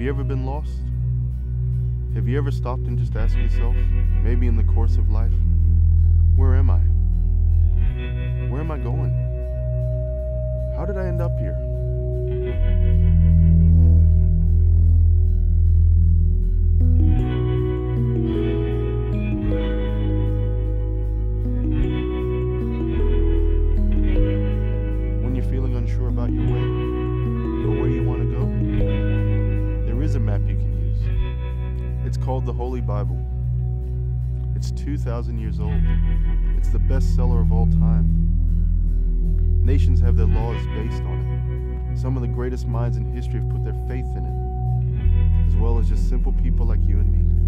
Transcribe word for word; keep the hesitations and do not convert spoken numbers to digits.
Have you ever been lost? Have you ever stopped and just asked yourself, maybe in the course of life, where am I? Where am I going? How did I end up here? When you're feeling unsure about your way or where you want to go, there is a map you can use. It's called the Holy Bible. It's two thousand years old. It's the bestseller of all time. Nations have their laws based on it. Some of the greatest minds in history have put their faith in it, as well as just simple people like you and me.